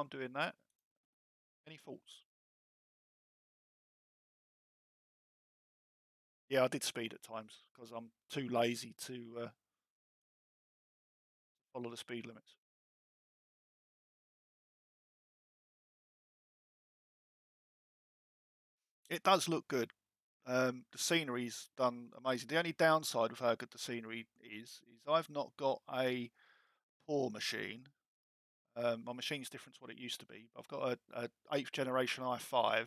I'm doing that. Any thoughts? Yeah, I did speed at times because I'm too lazy to follow the speed limits. It does look good. The scenery's done amazing. The only downside of how good the scenery is I've not got a pour machine. My machine's different to what it used to be. I've got a 8th generation i5.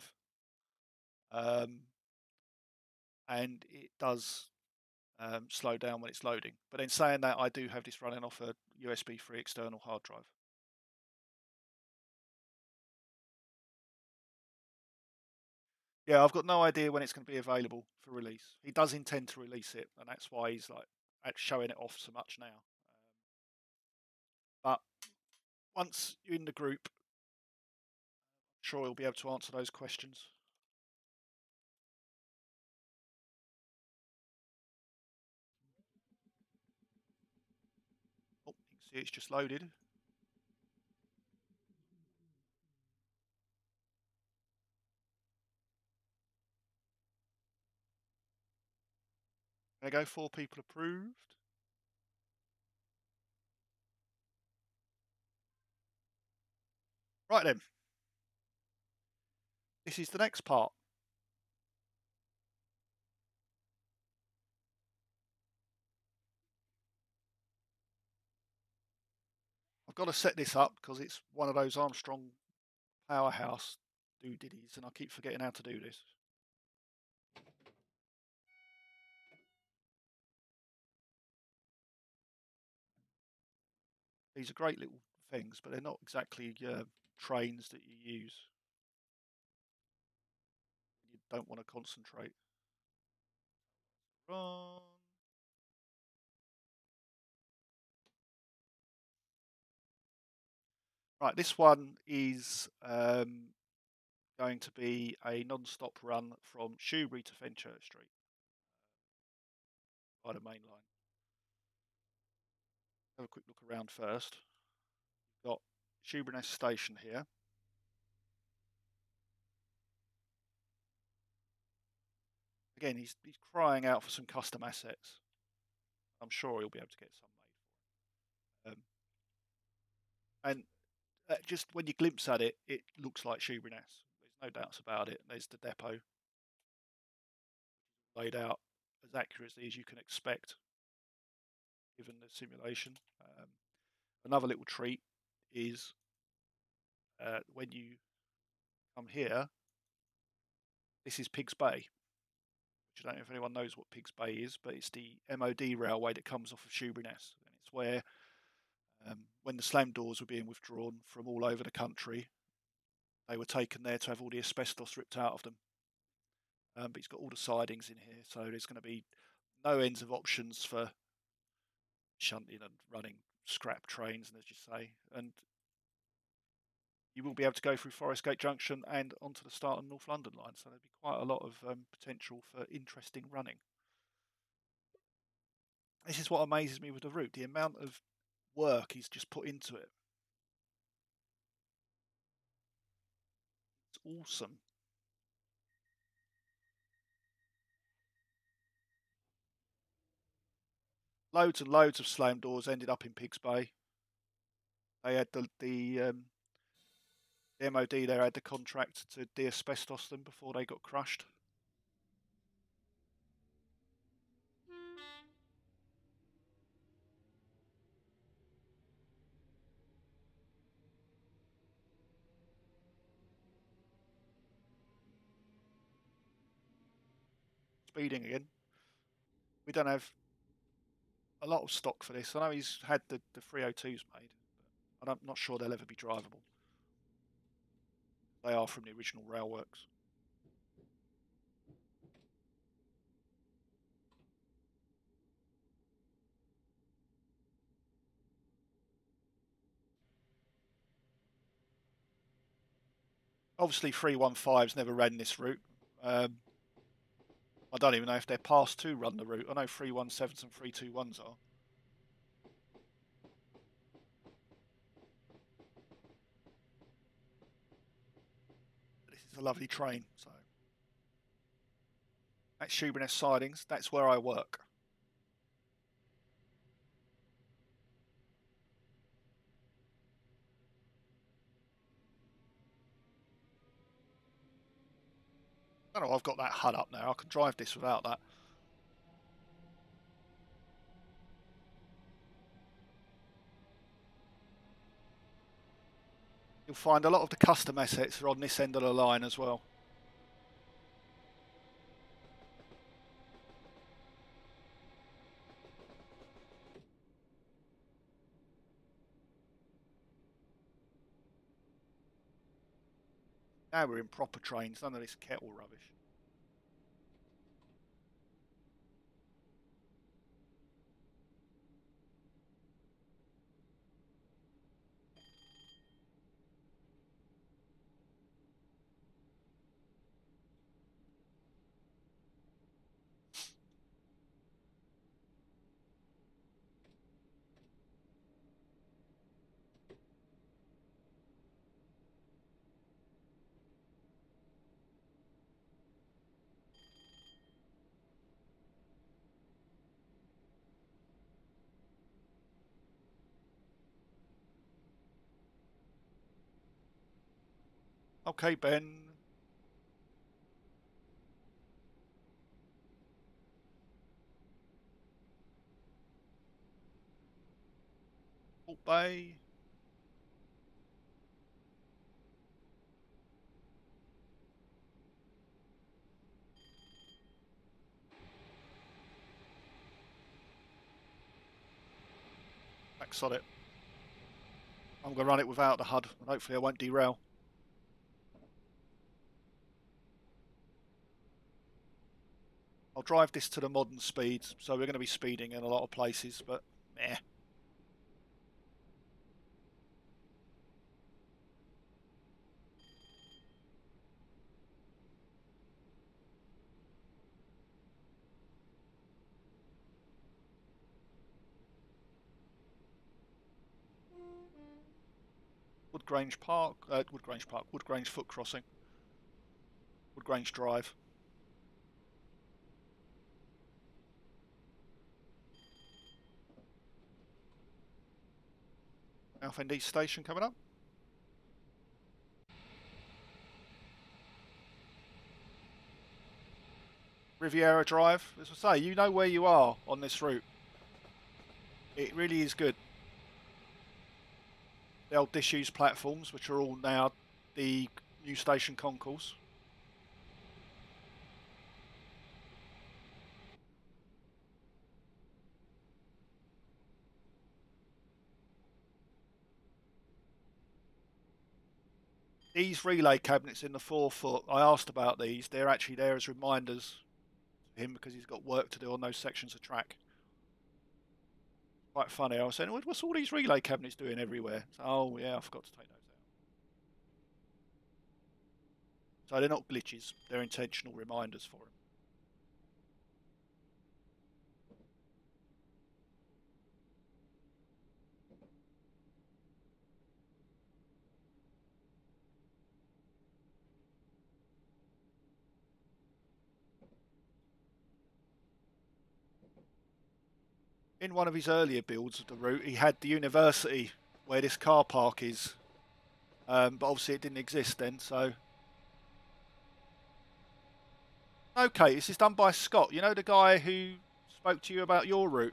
And it does slow down when it's loading. But in saying that, I do have this running off a USB 3 external hard drive. Yeah, I've got no idea when it's going to be available for release. He does intend to release it, and that's why he's like showing it off so much now. But once you're in the group, I'm sure he'll be able to answer those questions. It's just loaded. There we go, 4 people approved. Right then. This is the next part. Got to set this up because it's one of those Armstrong powerhouse doodiddies, and I keep forgetting how to do this. These are great little things, but they're not exactly trains that you use. You don't want to concentrate. Wrong. Right, this one is going to be a non-stop run from Shoebury to Fenchurch Street by the main line. Have a quick look around first. Got Shoeburyness Station here. Again, he's crying out for some custom assets. I'm sure he'll be able to get some made for him. And just when you glimpse at it, it looks like Shoeburyness. There's no doubts about it. There's the depot laid out as accurately as you can expect, given the simulation. Another little treat is when you come here, this is Pigs Bay, which I don't know if anyone knows what Pigs Bay is, but it's the MOD railway that comes off of Shoeburyness, and it's where when the slam doors were being withdrawn from all over the country, they were taken there to have all the asbestos ripped out of them. But it's got all the sidings in here, so there's going to be no ends of options for shunting and running scrap trains, as you say. And you will be able to go through Forest Gate Junction and onto the start of North London line, so there'll be quite a lot of potential for interesting running. This is what amazes me with the route, the amount of work he's just put into it. It's awesome. Loads and loads of slam doors ended up in Pigs Bay. They had the MOD there had the contract to de-asbestos them before they got crushed. Speeding again. We don't have a lot of stock for this. I know he's had the 302s made, but I'm not sure they'll ever be drivable. They are from the original railworks. Obviously 315's never ran this route. I don't even know if they're past to run the route. I know 317s and 321s are. It's a lovely train. So that's Shoeburyness sidings. That's where I work. I don't know, I've got that HUD up now. I can drive this without that. You'll find a lot of the custom assets are on this end of the line as well. Now we're in proper trains, none of this kettle rubbish. Okay, Ben. Port Bay. That's on it. I'm going to run it without the HUD, and hopefully I won't derail. I'll drive this to the modern speeds, so we're going to be speeding in a lot of places, but meh. Woodgrange Park, Woodgrange Foot Crossing, Woodgrange Drive. Southend East Station coming up. Riviera Drive. As I say, you know where you are on this route. It really is good. The old disused platforms, which are all now the new station concourse. These relay cabinets in the forefoot, I asked about these. They're actually there as reminders to him because he's got work to do on those sections of track. Quite funny. I was saying, what's all these relay cabinets doing everywhere? So, oh, yeah, I forgot to take those out. So they're not glitches. They're intentional reminders for him. In one of his earlier builds of the route, he had the university where this car park is, but obviously it didn't exist then. So, okay, this is done by Scott. You know the guy who spoke to you about your route.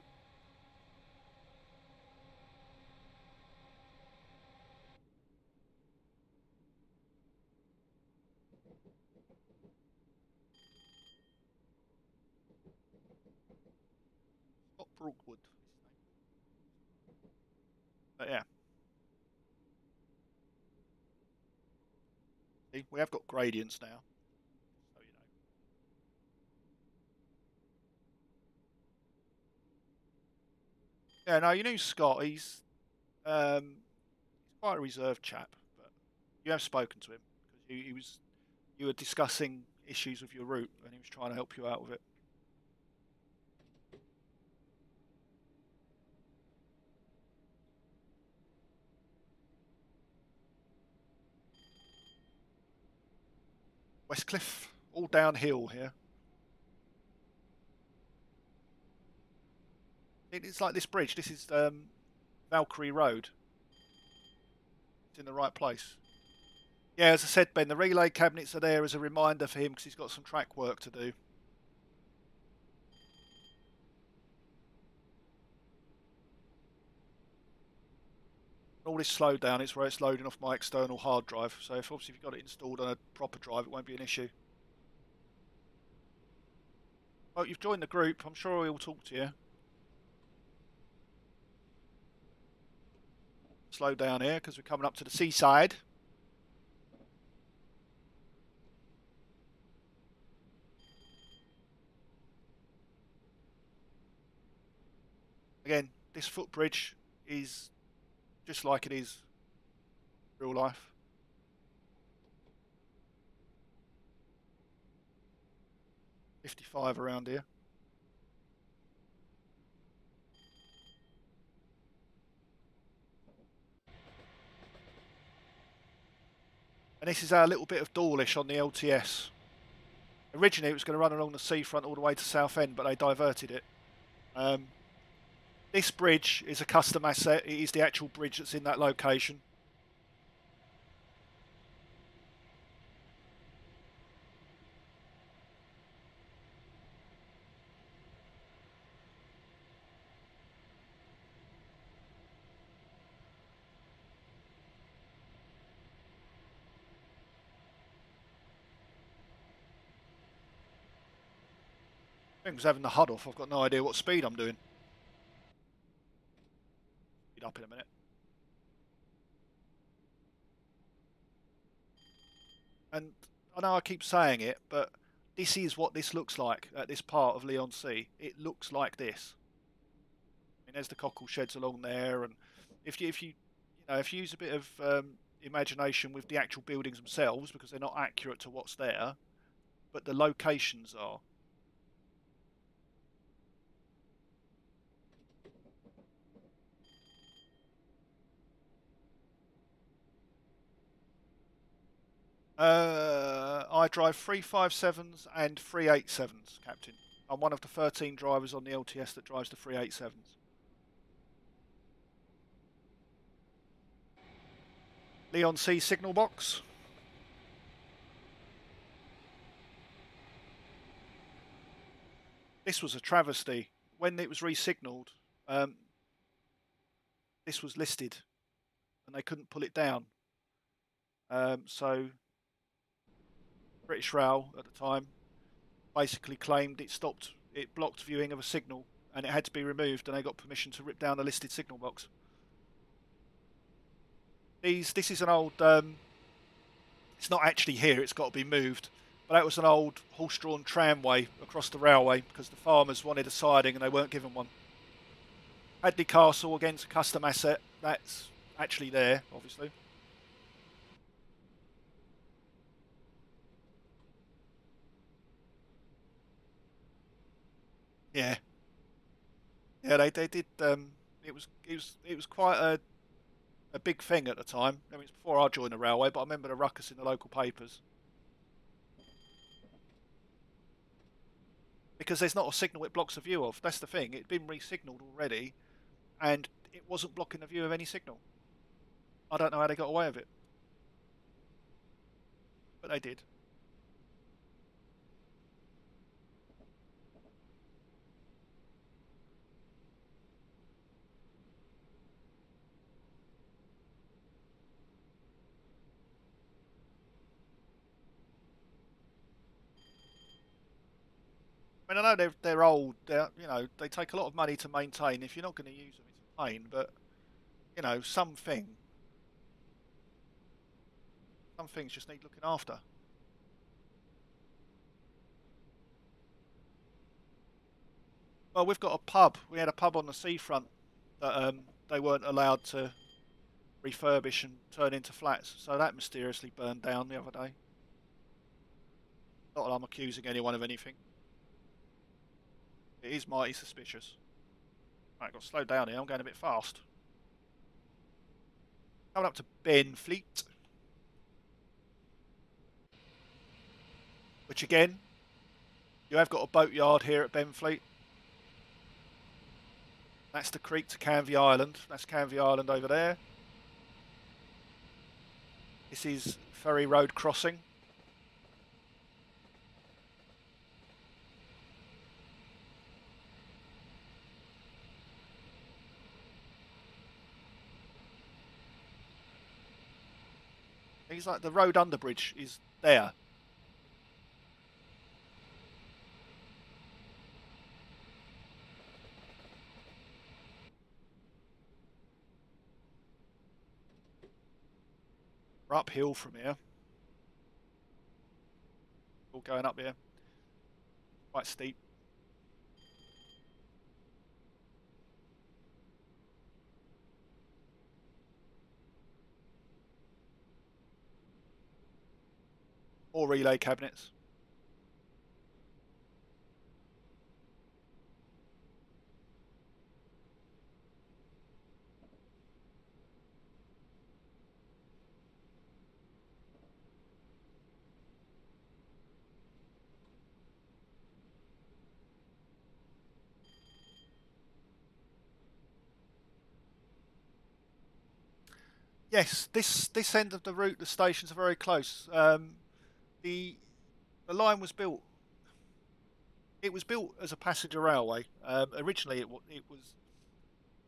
Brookwood. But yeah. See, we have got gradients now. So you know. Yeah, no, you knew Scott, he's quite a reserved chap, but you have spoken to him because you were discussing issues with your route and he was trying to help you out with it. Westcliff, all downhill here. It's like this bridge. This is Valkyrie Road. It's in the right place. Yeah, as I said, Ben, the relay cabinets are there as a reminder for him because he's got some track work to do. All this slowed down, it's where it's loading off my external hard drive. So if obviously you've got it installed on a proper drive, it won't be an issue. Oh, you've joined the group. I'm sure we'll talk to you. Slow down here because we're coming up to the seaside. Again, this footbridge is just like it is in real life. £55 around here. And this is our little bit of Dawlish on the LTS. Originally it was going to run along the seafront all the way to Southend, but they diverted it. This bridge is a custom asset. It is the actual bridge that's in that location. I think I was having the HUD off. I've got no idea what speed I'm doing. Up in a minute. And I know I keep saying it, but this is what this looks like at this part of Leigh-on-Sea. It looks like this. I mean, there's the cockle sheds along there, and if you use a bit of imagination with the actual buildings themselves, because they're not accurate to what's there, but the locations are. I drive 357s and 387s, Captain. I'm one of the 13 drivers on the LTS that drives the 387s. Leigh-on-Sea signal box. This was a travesty. When it was re-signalled, this was listed and they couldn't pull it down. So British Rail at the time basically claimed it blocked viewing of a signal and it had to be removed, and they got permission to rip down the listed signal box. This is an old it's not actually here, it's got to be moved, but that was an old horse-drawn tramway across the railway because the farmers wanted a siding and they weren't given one. Hadley Castle, again, it's a custom asset that's actually there, obviously. Yeah, they did. It was quite a big thing at the time. I mean, it's before I joined the railway, but I remember the ruckus in the local papers because there's not a signal it blocks the view of. That's the thing. It'd been re-signalled already, and it wasn't blocking the view of any signal. I don't know how they got away with it, but they did. I mean, I know they're old. You know, they take a lot of money to maintain. If you're not going to use them, it's a pain. But you know, some things just need looking after. Well, we've got a pub. We had a pub on the seafront that they weren't allowed to refurbish and turn into flats. So that mysteriously burned down the other day. Not that I'm accusing anyone of anything. It is mighty suspicious. Right, I've got to slow down here. I'm going a bit fast. Coming up to Benfleet. which again, you have got a boatyard here at Benfleet. That's the creek to Canvey Island. That's Canvey Island over there. This is Ferry Road Crossing. It's like the road underbridge is there. We're uphill from here. All going up here. Quite steep. Or relay cabinets. Yes, this end of the route, the stations are very close. The line was built. It was built as a passenger railway. Originally, it was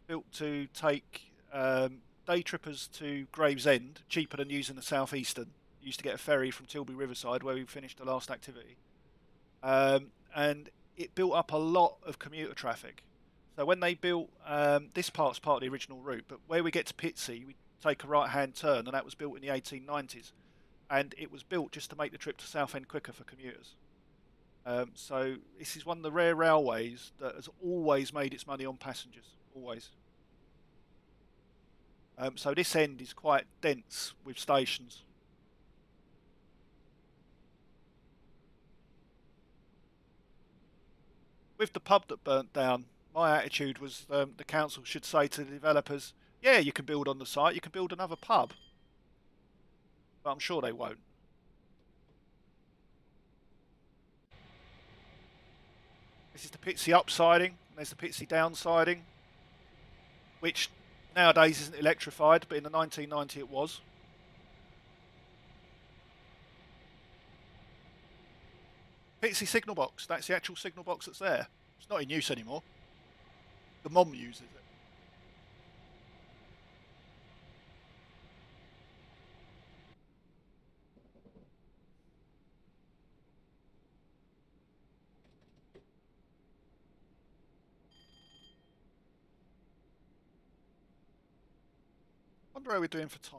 built to take day trippers to Gravesend, cheaper than using the Southeastern. You used to get a ferry from Tilbury Riverside, where we finished the last activity, and it built up a lot of commuter traffic. So when they built this part's part of the original route, but where we get to Pitsea, we take a right-hand turn, and that was built in the 1890s. And it was built just to make the trip to Southend quicker for commuters. So this is one of the rare railways that has always made its money on passengers, always. So this end is quite dense with stations. With the pub that burnt down, my attitude was the council should say to the developers, yeah, you can build on the site, you can build another pub. But I'm sure they won't. This is the Pitsea upsiding. There's the Pitsea downsiding, which nowadays isn't electrified, but in the 1990s it was. Pitsea signal box. That's the actual signal box that's there. It's not in use anymore. The mom uses it. What are we doing for time?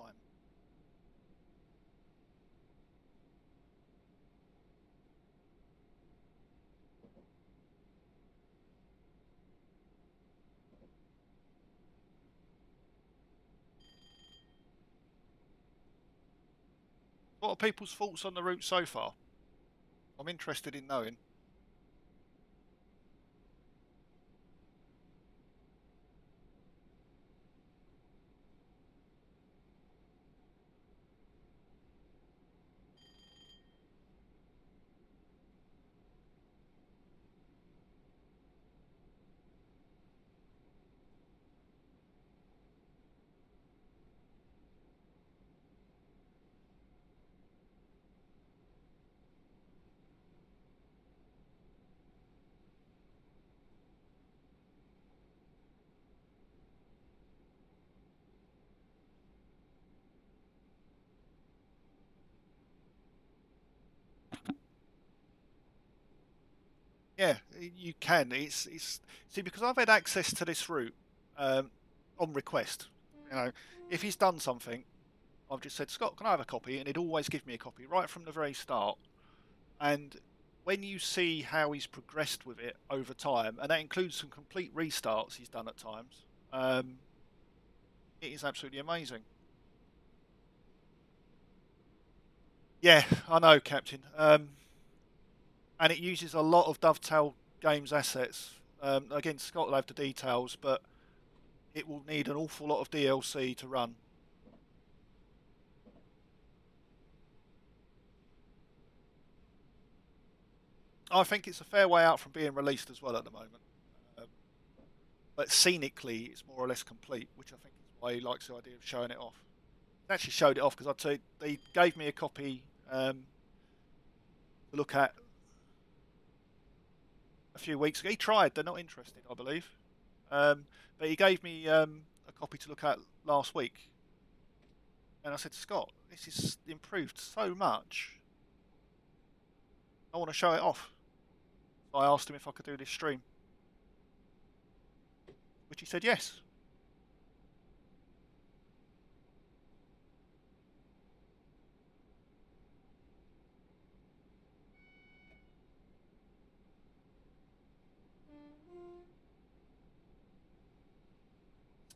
What are people's thoughts on the route so far? I'm interested in knowing. Yeah, you can. It's see, because I've had access to this route on request. You know, if he's done something, I've just said, Scott, can I have a copy? And he'd always give me a copy right from the very start. And when you see how he's progressed with it over time, and that includes some complete restarts he's done at times, it is absolutely amazing. Yeah, I know, Captain. And it uses a lot of Dovetail Games assets. Again, Scott will have the details, but it will need an awful lot of DLC to run. I think it's a fair way out from being released as well at the moment. But scenically, it's more or less complete, which I think is why he likes the idea of showing it off. He actually showed it off because they gave me a copy to look at a few weeks ago. He tried. They're not interested, I believe. But he gave me a copy to look at last week. And I said, Scott, this is improved so much. I want to show it off. So I asked him if I could do this stream. Which he said yes.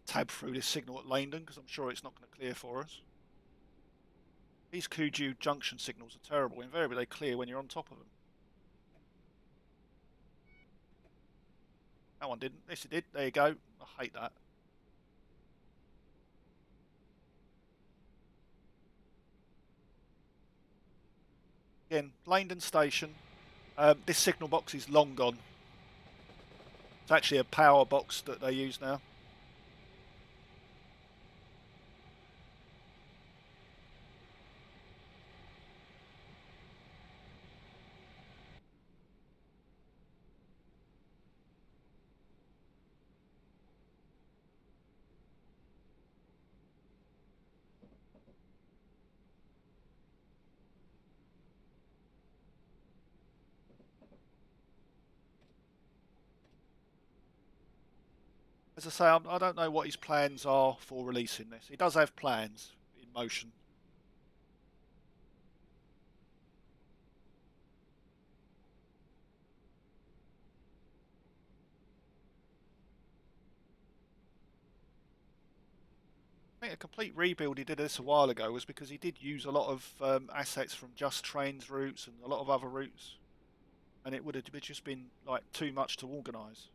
Tab through this signal at Langdon because I'm sure it's not going to clear for us. These Kuju junction signals are terrible. Invariably they clear when you're on top of them. That one didn't. Yes, it did. There you go. I hate that. Again, Langdon Station. This signal box is long gone. It's actually a power box that they use now. As I say, I don't know what his plans are for releasing this. He does have plans in motion. I think a complete rebuild he did this a while ago was because he did use a lot of assets from Just Trains routes and a lot of other routes. And it would have just been like too much to organise.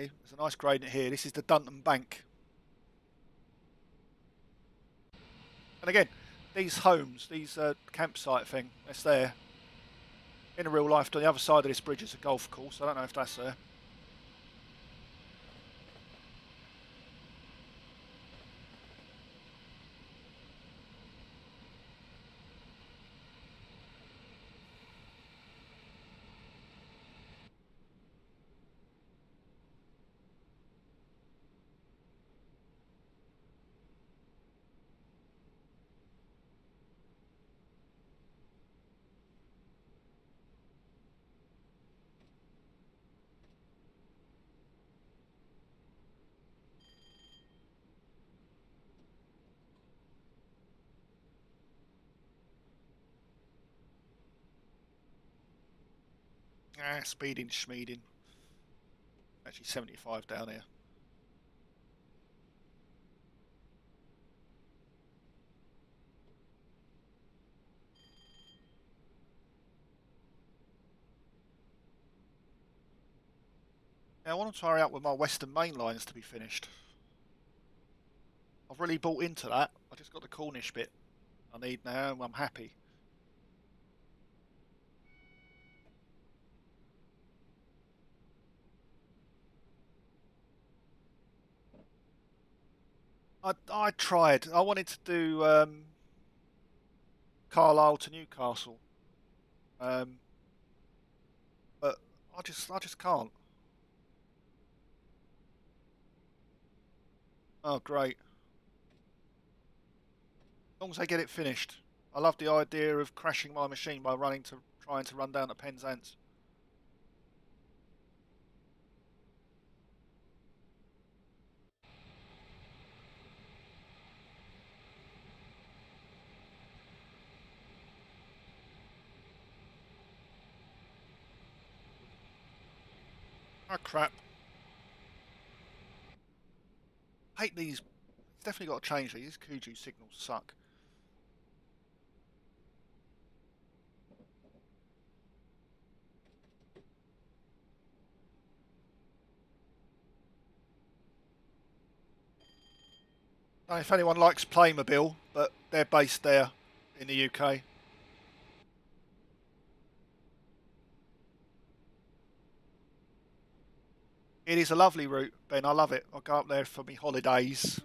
There's a nice gradient here. This is the Dunham Bank. And again, these homes, these campsite thing, that's there. In real life, on the other side of this bridge is a golf course. I don't know if that's there. Ah, speeding, schmeeding. Actually, 75 down here. Now, I want to try out with my Western Main lines to be finished. I've really bought into that. I just got the Cornish bit I need now, and I'm happy. I tried. I wanted to do Carlisle to Newcastle, but I just can't. Oh great! As long as I get it finished, I love the idea of crashing my machine by trying to run down to Penzance. Oh crap. I hate these. It's definitely got to change these. These Kuju signals suck. If anyone likes Playmobil, but they're based there in the UK. It is a lovely route, Ben. I love it. I go up there for my holidays.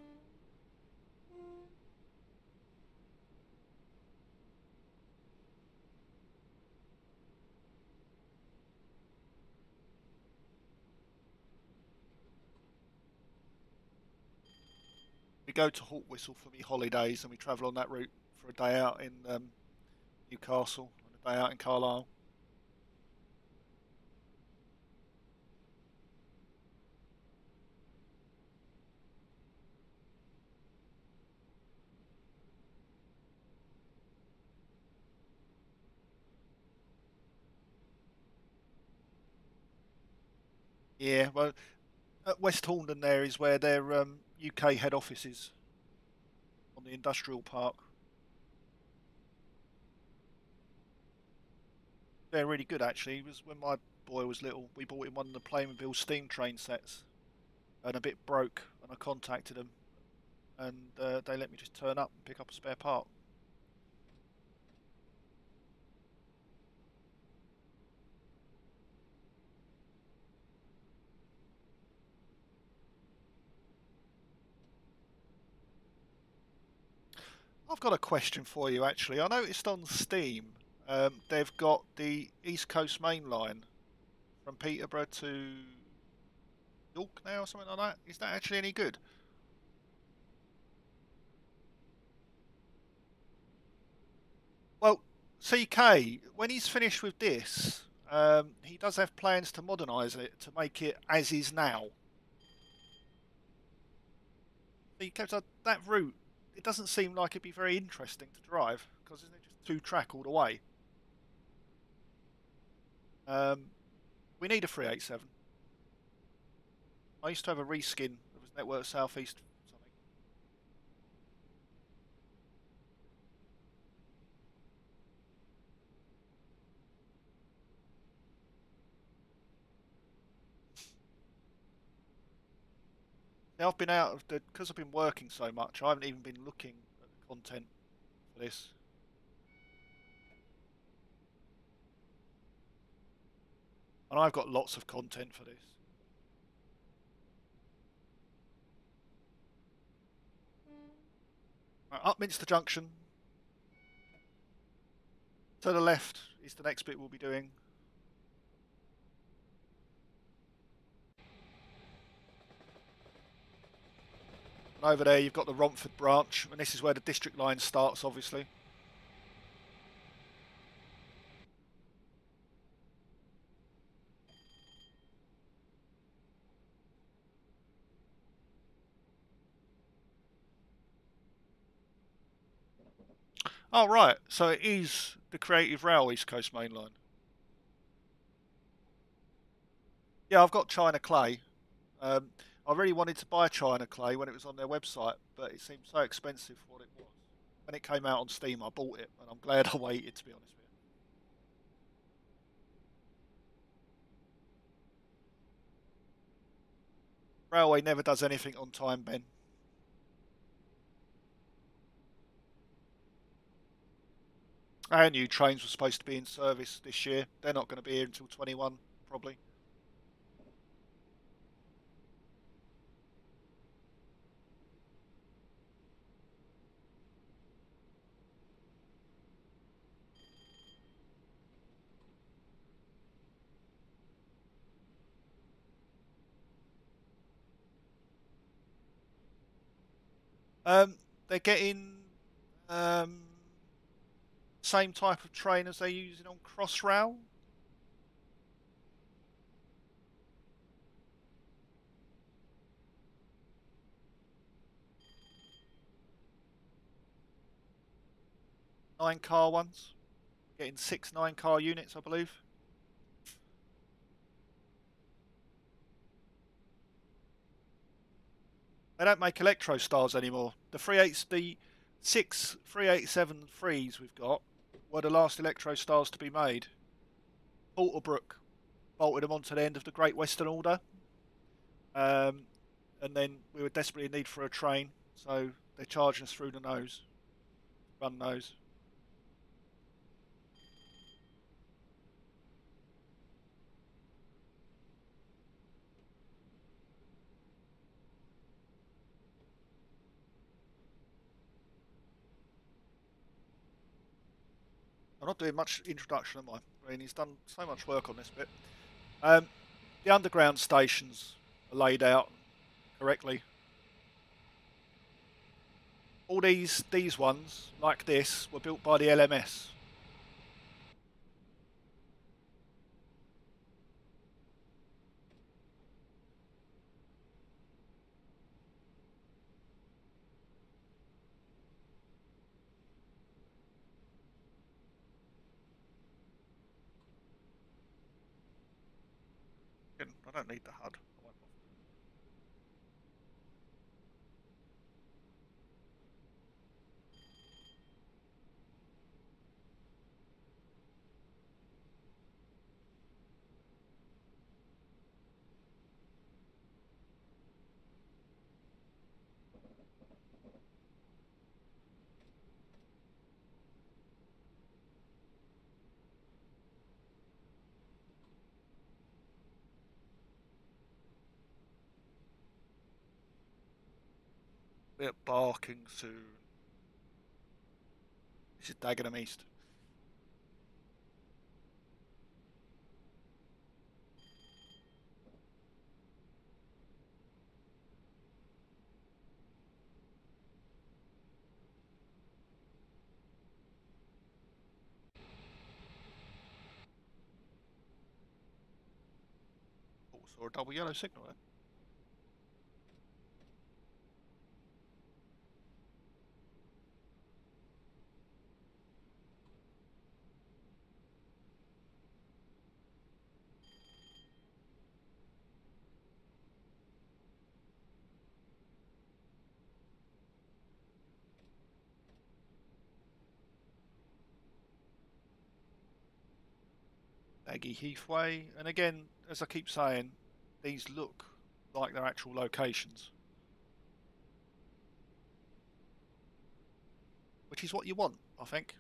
We go to Haltwhistle for my holidays, and we travel on that route for a day out in Newcastle and a day out in Carlisle. Yeah, well, at West Horndon there is where their UK head office is, on the industrial park. They're really good, actually. It was when my boy was little, we bought him one of the Playmobil steam train sets, and a bit broke, and I contacted them, and they let me just turn up and pick up a spare part. I've got a question for you, actually. I noticed on Steam they've got the East Coast Main Line from Peterborough to York now or something like that. Is that actually any good? Well, CK, when he's finished with this, he does have plans to modernise it to make it as is now. He kept that route. It doesn't seem like it'd be very interesting to drive, because isn't it just 2-track all the way? We need a 387. I used to have a reskin that was Network Southeast something. Now I've been out of the, because I've been working so much, I haven't even been looking at the content for this. And I've got lots of content for this. Right, Upminster Junction. To the left is the next bit we'll be doing. Over there you've got the Romford branch, and this is where the district line starts, obviously. Oh right, so it is the Creative Rail East Coast Main Line. Yeah, I've got China Clay. I really wanted to buy China Clay when it was on their website, but it seemed so expensive for what it was. When it came out on Steam, I bought it, and I'm glad I waited, to be honest with you. Railway never does anything on time, Ben. Our new trains were supposed to be in service this year. They're not going to be here until 21, probably. They're getting same type of train as they're using on Crossrail. Nine-car ones. Getting 6 9-car units, I believe. They don't make Electro-Stars anymore. The 6 387-3s we've got were the last Electro-Stars to be made. Alterbrook bolted them onto the end of the Great Western Order. And then we were desperately in need for a train, so They're charging us through the nose. Run nose. I'm not doing much introduction, am I? I mean, he's done so much work on this bit. The underground stations are laid out correctly. All these ones, like this, were built by the LMS. I don't need the HUD. They're barking soon. This is Dagenham East. Oh, saw a double yellow signal there. Aggie Heathway, and again, as I keep saying, these look like their actual locations, which is what you want, I think.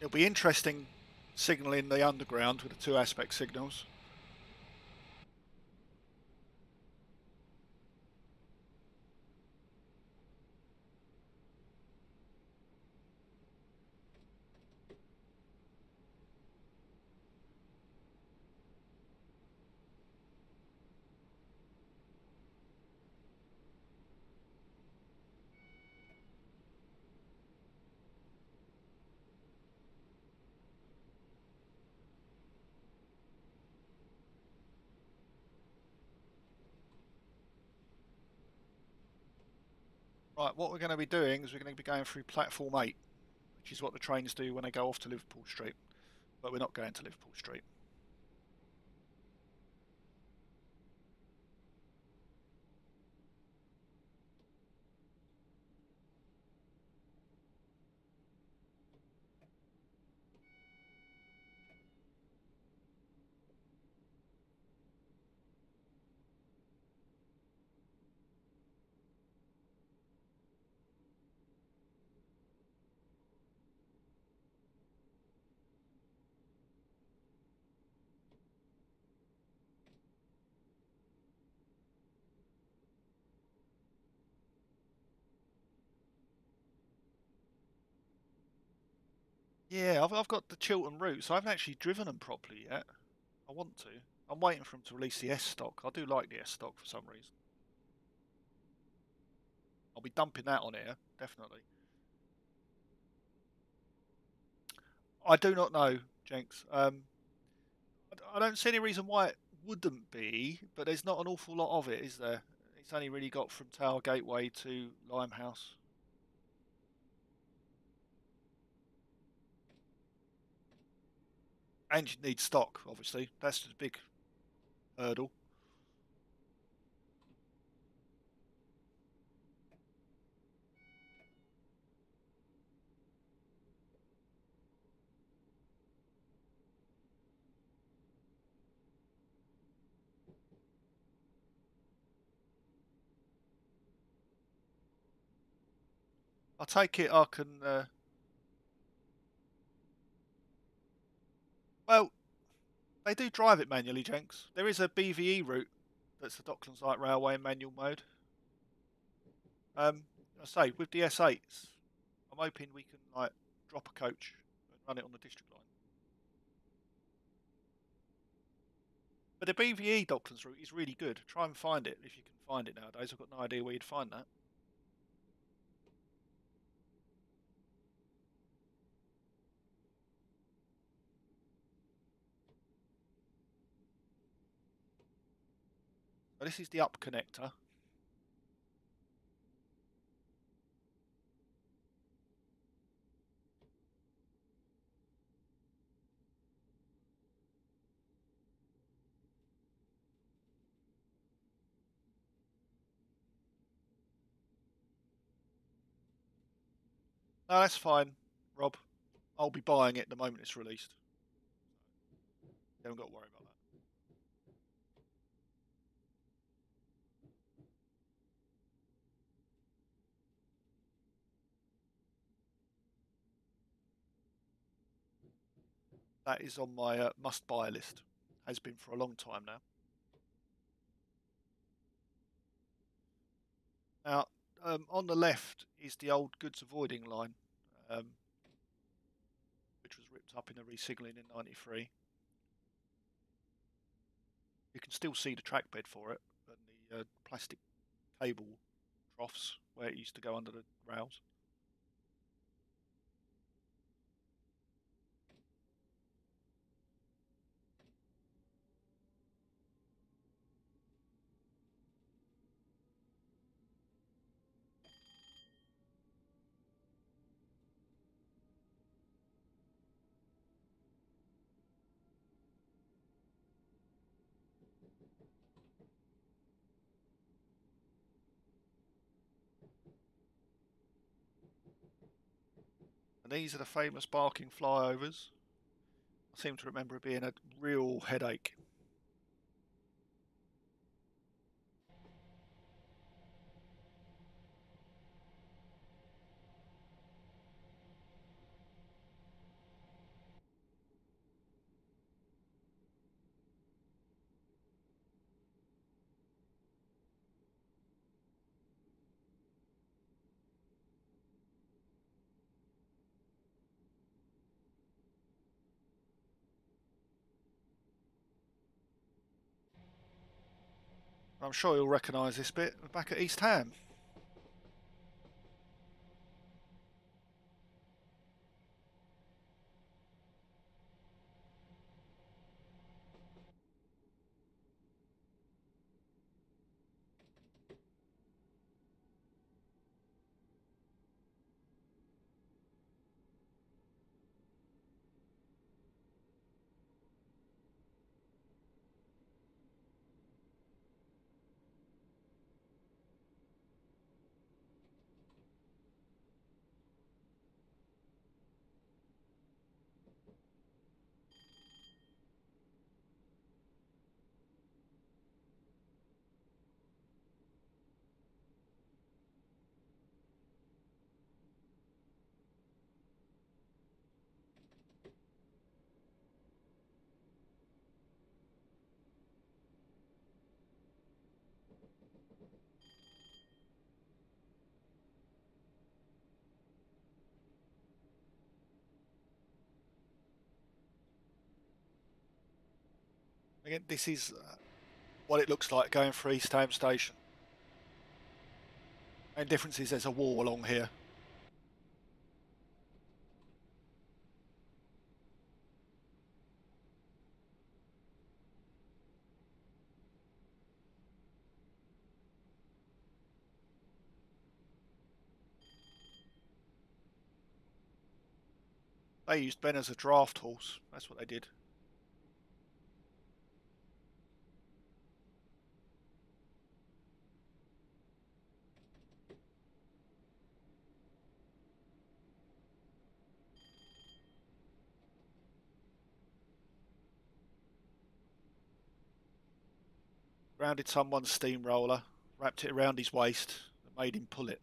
It'll be interesting signalling the underground with the two aspect signals. Right, what we're going to be doing is we're going to be going through Platform 8, which is what the trains do when they go off to Liverpool Street, but we're not going to Liverpool Street. Yeah, I've got the Chiltern routes. I haven't actually driven them properly yet. I want to. I'm waiting for them to release the S-Stock. I do like the S-Stock for some reason. I'll be dumping that on here, definitely. I do not know, Jenks. I don't see any reason why it wouldn't be, but there's not an awful lot of it, is there? It's only really got from Tower Gateway to Limehouse. And you need stock, obviously. That's the big hurdle. I take it I can... Well, they do drive it manually, Jenks. There is a BVE route that's the Docklands Light Railway in manual mode. I say, with the S8s, I'm hoping we can like drop a coach and run it on the district line. But the BVE Docklands route is really good. Try and find it if you can find it nowadays. I've got no idea where you'd find that. So this is the up connector. No, that's fine, Rob. I'll be buying it the moment it's released. You haven't got to worry about that. That is on my must-buy list. Has been for a long time now. Now, on the left is the old goods avoiding line, which was ripped up in the re-signalling in '93. You can still see the trackbed for it and the plastic cable troughs where it used to go under the rails. These are the famous barking flyovers. I seem to remember it being a real headache. I'm sure you'll recognise this bit. We're back at East Ham. Again, this is what it looks like going through East Ham Station. Main difference is there's a wall along here. They used Ben as a draft horse. That's what they did. Rounded someone's steamroller, wrapped it around his waist, and made him pull it.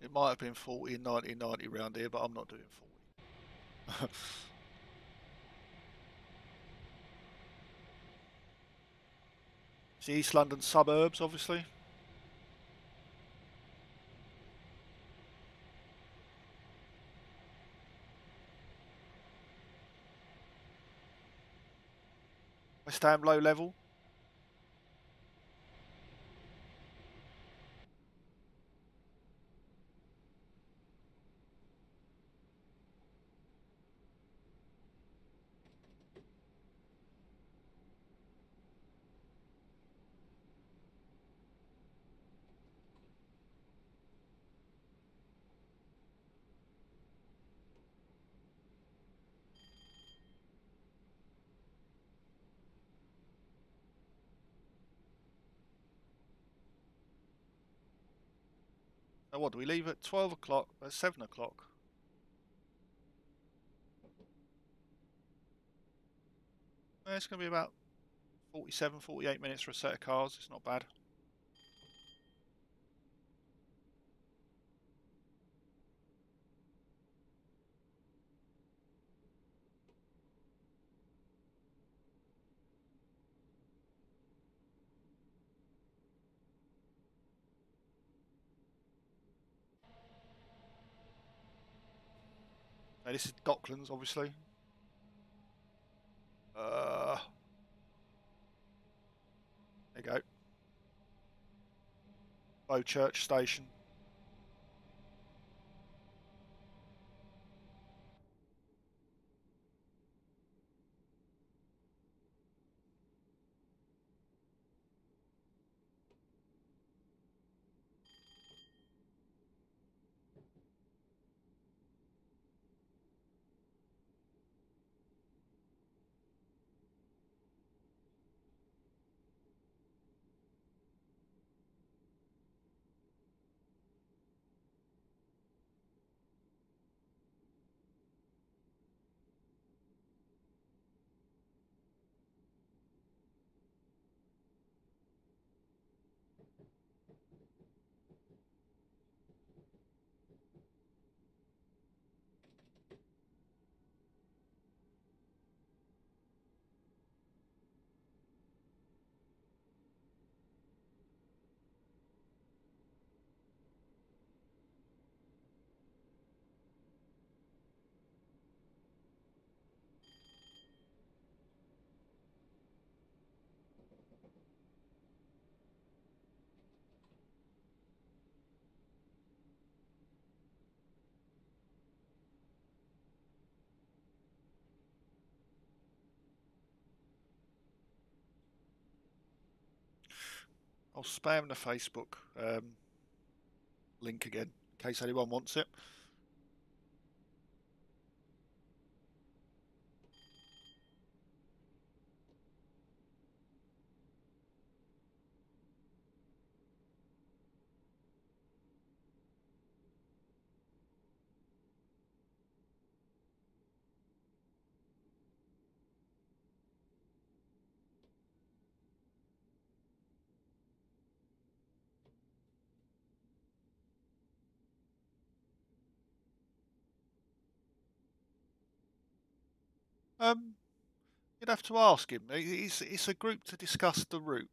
It might have been 40, 90, 90 round here, but I'm not doing 40. It's the East London suburbs, obviously. West Ham low level. What do we leave at 12 o'clock, at 7 o'clock? It's going to be about 47, 48 minutes for a set of cars. It's not bad. This is Docklands, obviously. There you go. Fenchurch Station. I'll spam the Facebook link again, in case anyone wants it. You'd have to ask him. It's a group to discuss the route.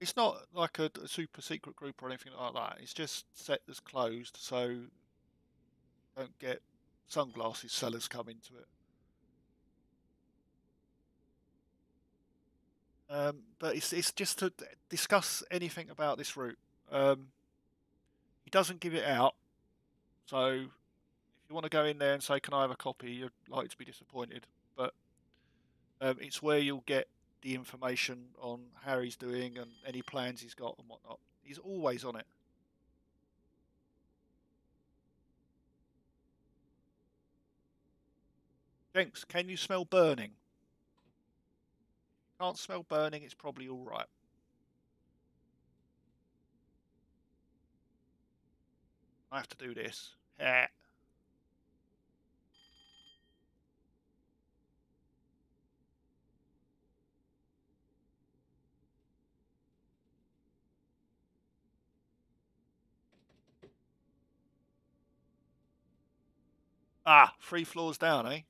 It's not like a super secret group or anything like that. It's just set as closed, so don't get sunglasses sellers come into it. But it's just to discuss anything about this route. He doesn't give it out, so. You want to go in there and say, can I have a copy? You'd like to be disappointed, but it's where you'll get the information on how he's doing and any plans he's got and whatnot. He's always on it. Jenks, can you smell burning? Can't smell burning, it's probably all right. I have to do this. Ah, 3 floors down, eh?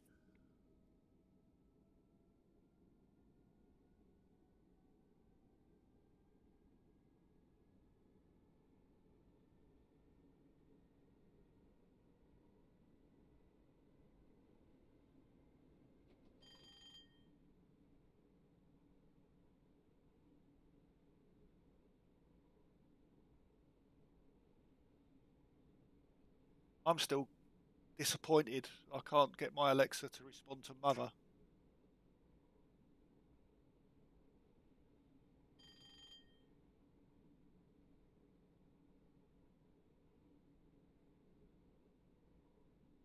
I'm still disappointed I can't get my Alexa to respond to Mother.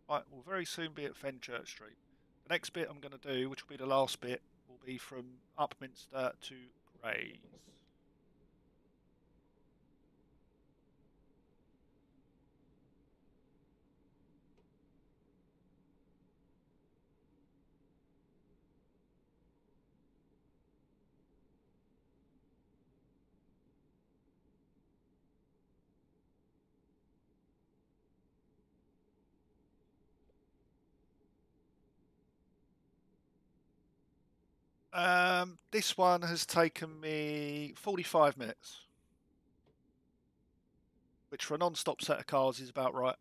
Right, we'll very soon be at Fenchurch Street. The next bit I'm going to do, which will be the last bit, will be from Upminster to Grays. This one has taken me 45 minutes, which for a non-stop set of cars is about right.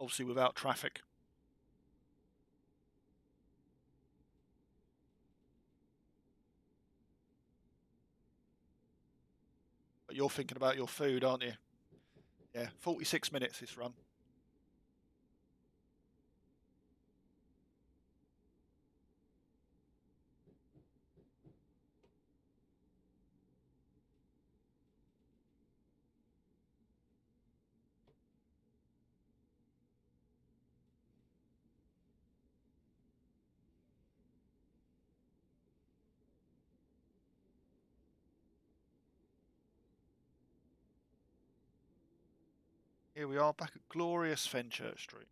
Obviously without traffic. But you're thinking about your food, aren't you? Yeah, 46 minutes this run. Here we are back at glorious Fenchurch Street.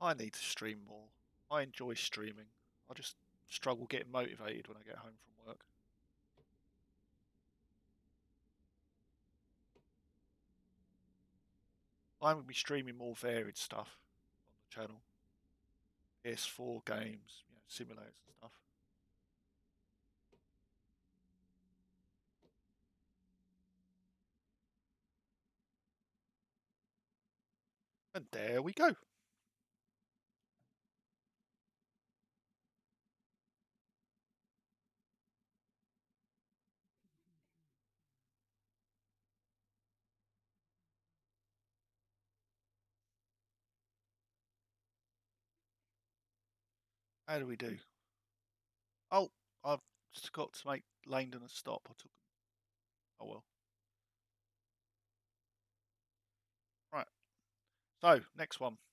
I need to stream more. I enjoy streaming. I just struggle getting motivated when I get home from work. I'm going to be streaming more varied stuff on the channel. PS4 games, you know, simulators and stuff. And there we go. How do we do? Oh, I've just got to make Langdon a stop. I took. Oh well. Right. So next one.